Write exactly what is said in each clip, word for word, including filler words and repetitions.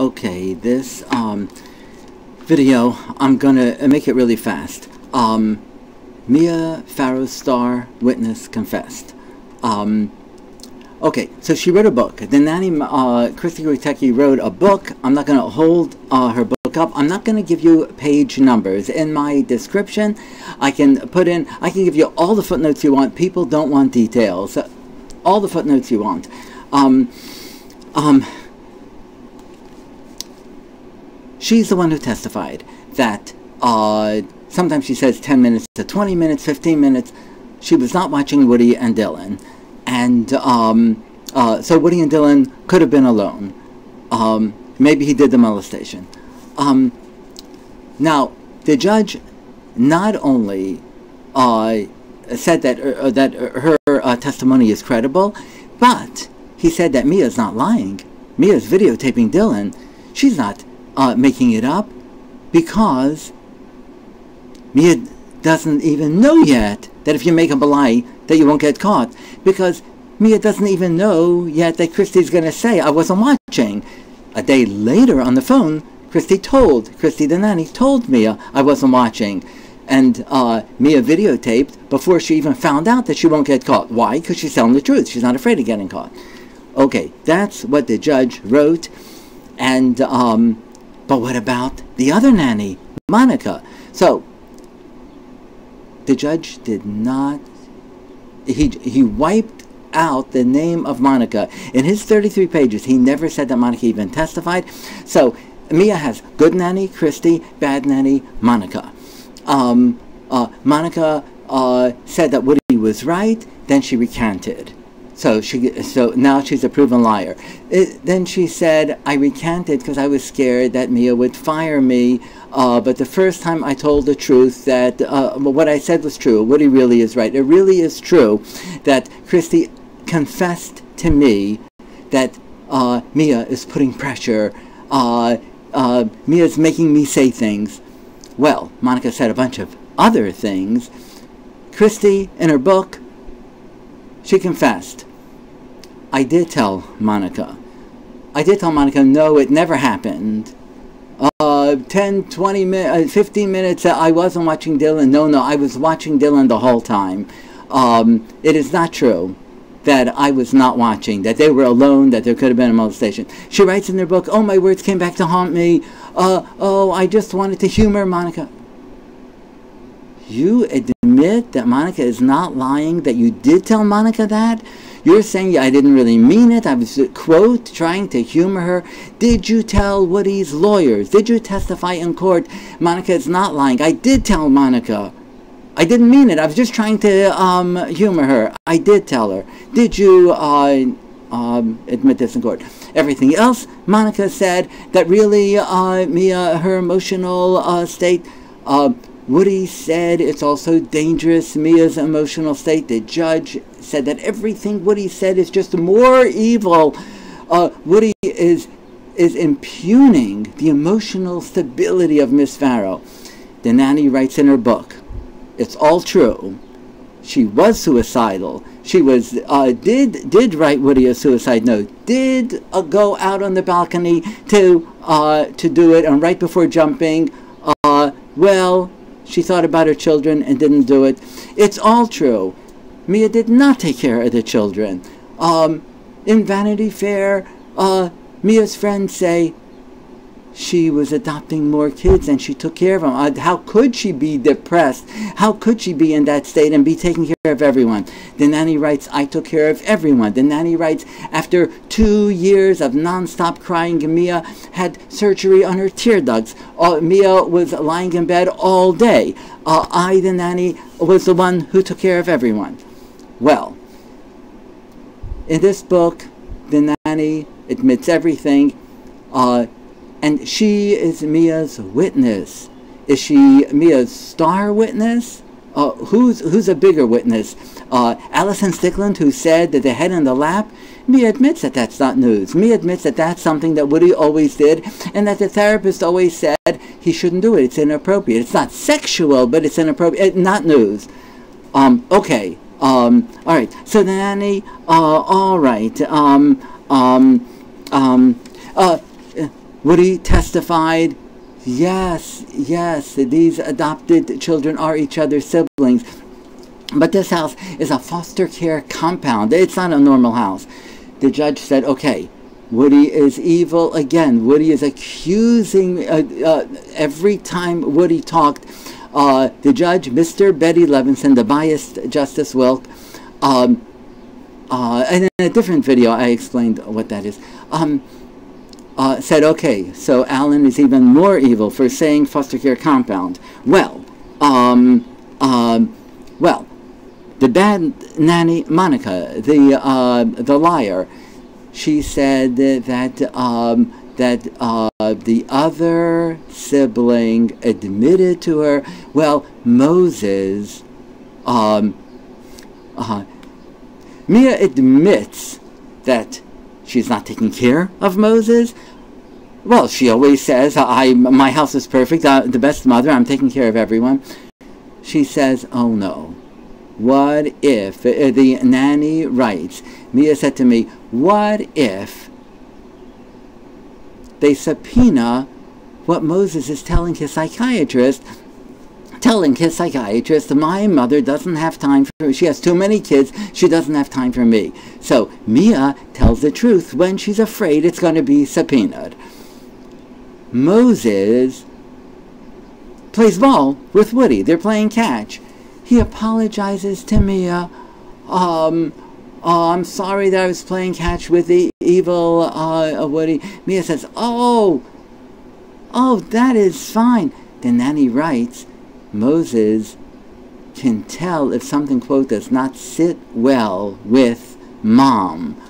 Okay, this um, video, I'm gonna make it really fast. Um, Mia Farrow star, witness, confessed. Um, okay, so she wrote a book. Then Nanny, uh, Kristi Groteke wrote a book. I'm not gonna hold uh, her book up. I'm not gonna give you page numbers. In my description, I can put in, I can give you all the footnotes you want. People don't want details. All the footnotes you want. Um, um, She's the one who testified that uh, sometimes she says ten minutes to twenty minutes, fifteen minutes. She was not watching Woody and Dylan. And um, uh, so Woody and Dylan could have been alone. Um, maybe he did the molestation. Um, now, the judge not only uh, said that, uh, that her uh, testimony is credible, but he said that Mia's not lying. Mia's videotaping Dylan. She's not Uh, making it up, because Mia doesn't even know yet that if you make up a lie that you won't get caught, because Mia doesn't even know yet that Kristi's going to say, I wasn't watching. A day later on the phone, Kristi told, Kristi the nanny told Mia, I wasn't watching. And uh, Mia videotaped before she even found out that she won't get caught. Why? Because she's telling the truth. She's not afraid of getting caught. Okay, that's what the judge wrote. And um, but what about the other nanny, Monica? So, the judge did not, he, he wiped out the name of Monica. In his thirty-three pages, he never said that Monica even testified. So, Mia has good nanny, Kristi, bad nanny, Monica. Um, uh, Monica uh, said that Woody was right, then she recanted. So she, so now she's a proven liar. It, then she said, I recanted because I was scared that Mia would fire me. Uh, but the first time I told the truth that uh, what I said was true. Woody really is right. It really is true that Kristi confessed to me that uh, Mia is putting pressure. Uh, uh, Mia is making me say things. Well, Monica said a bunch of other things. Kristi, in her book, she confessed. I did tell Monica. I did tell Monica, no, it never happened. Uh, ten, twenty minutes, fifteen minutes, I wasn't watching Dylan. No, no, I was watching Dylan the whole time. Um, it is not true that I was not watching, that they were alone, that there could have been a molestation. She writes in her book, oh, my words came back to haunt me. Uh, oh, I just wanted to humor Monica. You admit that Monica is not lying, that you did tell Monica that? You're saying, yeah, I didn't really mean it. I was, quote, trying to humor her. Did you tell Woody's lawyers? Did you testify in court? Monica is not lying. I did tell Monica. I didn't mean it. I was just trying to um, humor her. I did tell her. Did you uh, um, admit this in court? Everything else, Monica said that really uh, Mia, her emotional uh, state, uh, Woody said it's also dangerous, Mia's emotional state. The judge said that everything Woody said is just more evil. Uh, Woody is, is impugning the emotional stability of Miss Farrow. The nanny writes in her book, it's all true. She was suicidal. She was, uh, did, did write Woody a suicide note, did uh, go out on the balcony to, uh, to do it, and right before jumping, uh, well, she thought about her children and didn't do it. It's all true. Mia did not take care of the children. Um, in Vanity Fair, uh, Mia's friends say she was adopting more kids and she took care of them. Uh, how could she be depressed? How could she be in that state and be taking care of everyone? The nanny writes, I took care of everyone. The nanny writes, after two years of nonstop crying, Mia had surgery on her tear ducts. Uh, Mia was lying in bed all day. Uh, I, the nanny, was the one who took care of everyone. Well, in this book, the nanny admits everything. Uh, And she is Mia's witness. Is she Mia's star witness? Uh, who's, who's a bigger witness? Uh, Allison Stickland, who said that the head in the lap? Mia admits that that's not news. Mia admits that that's something that Woody always did and that the therapist always said he shouldn't do it. It's inappropriate. It's not sexual, but it's inappropriate. It, not news. Um, okay. Um, all right. So, Nanny, uh, all right. Um, um, um, uh, Woody testified, yes, yes, these adopted children are each other's siblings. But this house is a foster care compound. It's not a normal house. The judge said, okay, Woody is evil again. Woody is accusing, uh, uh, every time Woody talked, uh, the judge, Mister Betty Levinson, the biased Justice Wilk, um, uh, and in a different video I explained what that is, um, uh, said, okay, so Allen is even more evil for saying foster care compound. Well, um, um, well, the bad nanny, Monica, the, uh, the liar, she said that um, that uh, the other sibling admitted to her, well, Moses, um, uh, Mia admits that she's not taking care of Moses. Well, she always says, I, my house is perfect, I'm the best mother, I'm taking care of everyone. She says, oh no. What if, uh, the nanny writes, Mia said to me, what if they subpoena what Moses is telling his psychiatrist, telling his psychiatrist, my mother doesn't have time for me. She has too many kids, she doesn't have time for me. So Mia tells the truth when she's afraid it's going to be subpoenaed. Moses plays ball with Woody. They're playing catch. He apologizes to Mia. Um, oh, I'm sorry that I was playing catch with the evil uh, Woody. Mia says, oh, oh, that is fine. Then nanny writes, Moses can tell if something, quote, does not sit well with mom.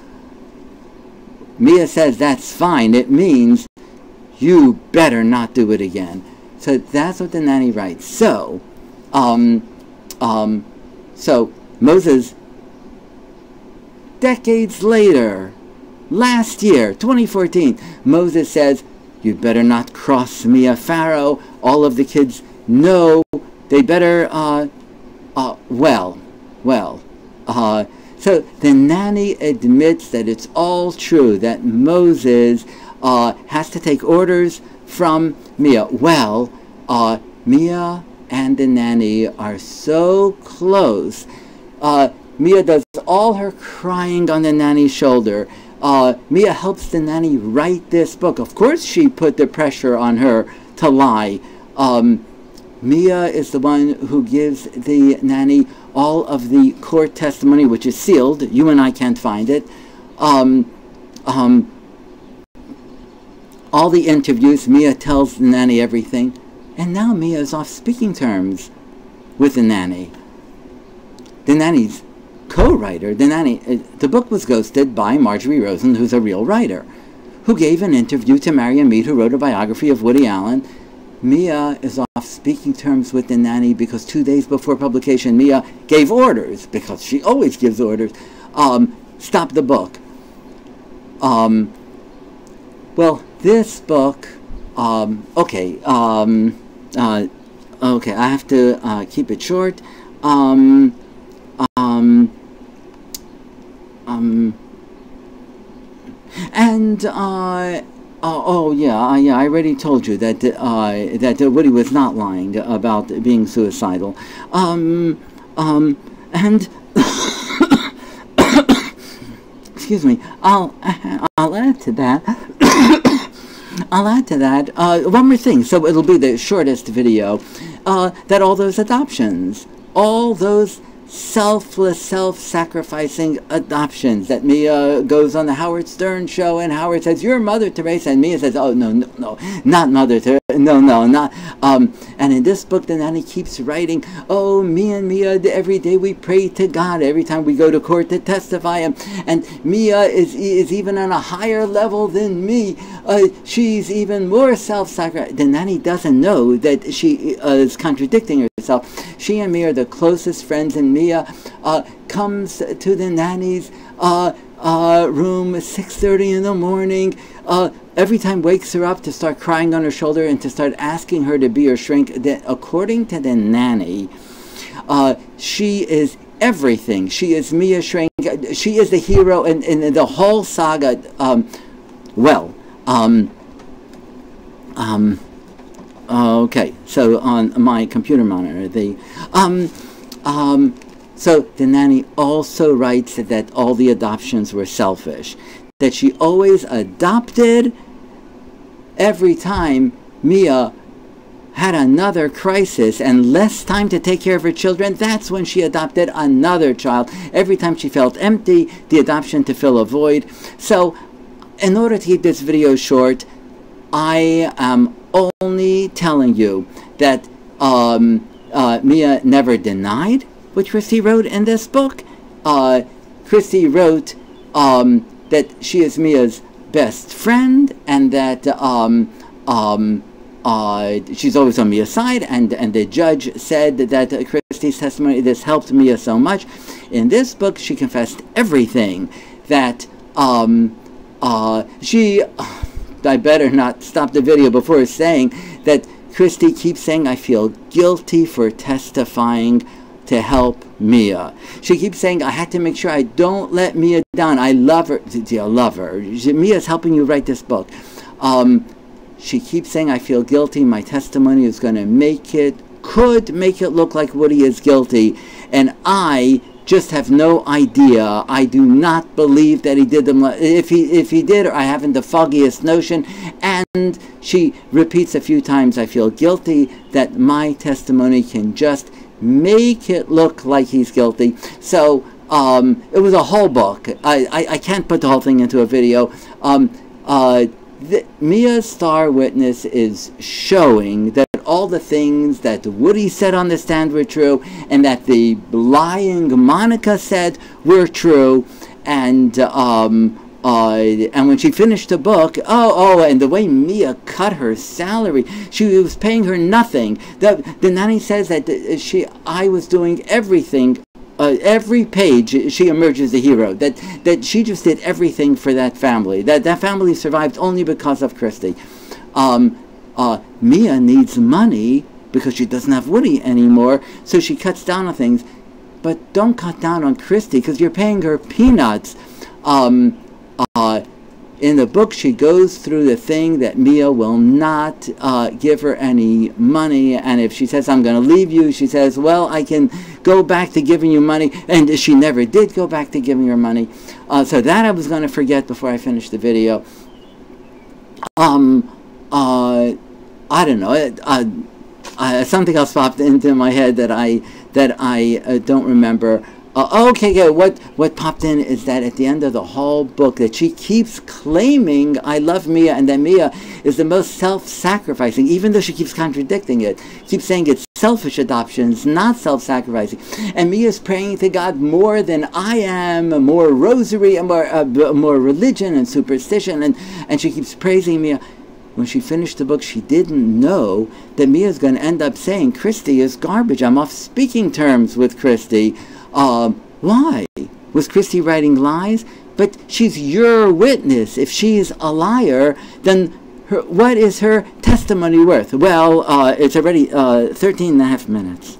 Mia says, that's fine. It means you better not do it again. So that's what the nanny writes. So, um... Um, so, Moses, decades later, last year, twenty fourteen, Moses says, you better not cross Mia Farrow. All of the kids know they better, uh, uh, well, well. Uh, so, the nanny admits that it's all true, that Moses uh, has to take orders from Mia. Well, uh, Mia and the nanny are so close. Uh, Mia does all her crying on the nanny's shoulder. Uh, Mia helps the nanny write this book. Of course she put the pressure on her to lie. Um, Mia is the one who gives the nanny all of the court testimony, which is sealed. You and I can't find it. Um, um, all the interviews, Mia tells the nanny everything. And now Mia is off speaking terms with the nanny. The nanny's co-writer, the nanny, the book was ghosted by Marjorie Rosen, who's a real writer, who gave an interview to Marion Mead, who wrote a biography of Woody Allen. Mia is off speaking terms with the nanny because two days before publication, Mia gave orders, because she always gives orders, um, stop the book. Um, well, this book... Um, okay, um, uh, okay, I have to uh, keep it short. Um, um, um, and, uh, uh, oh, yeah, I, yeah, I already told you that, uh, that Woody was not lying about being suicidal. Um, um, and, excuse me, I'll, I'll add to that. I'll add to that uh, one more thing, so it'll be the shortest video, uh, that all those adoptions, all those selfless, self-sacrificing adoptions that Mia goes on the Howard Stern show and Howard says, you're Mother Teresa, and Mia says, oh, no, no, no, not Mother Teresa, no, no, not, um, and in this book, the nanny keeps writing, oh, me and Mia, every day we pray to God, every time we go to court to testify, and, and Mia is, is even on a higher level than me, uh, she's even more self-sacrificing. The nanny doesn't know that she uh, is contradicting herself. She and Mia are the closest friends, and Mia uh, comes to the nanny's uh, uh, room at six thirty in the morning. Uh, every time wakes her up to start crying on her shoulder and to start asking her to be her shrink. That, according to the nanny, uh, she is everything. She is Mia shrink. She is the hero in, in the whole saga. Um, well, um, Um, okay, so on my computer monitor, the... Um, um, so the nanny also writes that all the adoptions were selfish, that she always adopted every time Mia had another crisis and less time to take care of her children. That's when she adopted another child. Every time she felt empty, the adoption to fill a void. So in order to keep this video short, I am only telling you that um, uh, Mia never denied what Kristi wrote in this book. Uh, Kristi wrote um, that she is Mia's best friend and that um, um, Uh, she's always on Mia's side, and, and the judge said that uh, Kristi's testimony, this helped Mia so much. In this book, she confessed everything that um, uh, she... Uh, I better not stop the video before saying that Kristi keeps saying, I feel guilty for testifying to help Mia. She keeps saying, I had to make sure I don't let Mia down. I love her. I love her. She, Mia's helping you write this book. Um... She keeps saying, I feel guilty. My testimony is going to make it, could make it look like Woody is guilty. And I just have no idea. I do not believe that he did them. If he, if he did, or I haven't the foggiest notion. And she repeats a few times, I feel guilty that my testimony can just make it look like he's guilty. So um, it was a whole book. I, I, I can't put the whole thing into a video. Um, uh, The, Mia's star witness is showing that all the things that Woody said on the stand were true, and that the lying Monica said were true, and um, uh, and when she finished the book, oh oh, and the way Mia cut her salary, she was paying her nothing. The, the nanny says that she, I was doing everything. Uh, every page she emerges the hero, that that she just did everything for that family, that that family survived only because of Kristi. Um, uh, Mia needs money because she doesn't have Woody anymore, so she cuts down on things, but don't cut down on Kristi because you're paying her peanuts. Um, uh, in the book she goes through the thing that Mia will not uh, give her any money, and if she says, I'm going to leave you, she says, well, I can go back to giving you money, and she never did go back to giving her money. Uh, so that I was going to forget before I finished the video. Um, uh, I don't know. It, uh, uh, something else popped into my head that I that I uh, don't remember. Uh, okay, yeah, what what popped in is that at the end of the whole book, that she keeps claiming, I love Mia, and that Mia is the most self-sacrificing, even though she keeps contradicting it, keeps saying it's selfish adoptions, not self-sacrificing. And Mia's praying to God more than I am, more rosary, and more, uh, more religion and superstition, and, and she keeps praising Mia. When she finished the book, she didn't know that Mia's going to end up saying, Kristi is garbage, I'm off speaking terms with Kristi. Uh, why? Was Kristi writing lies? But she's your witness. If she's a liar, then her, what is her testimony worth? Well, uh, it's already uh, thirteen and a half minutes.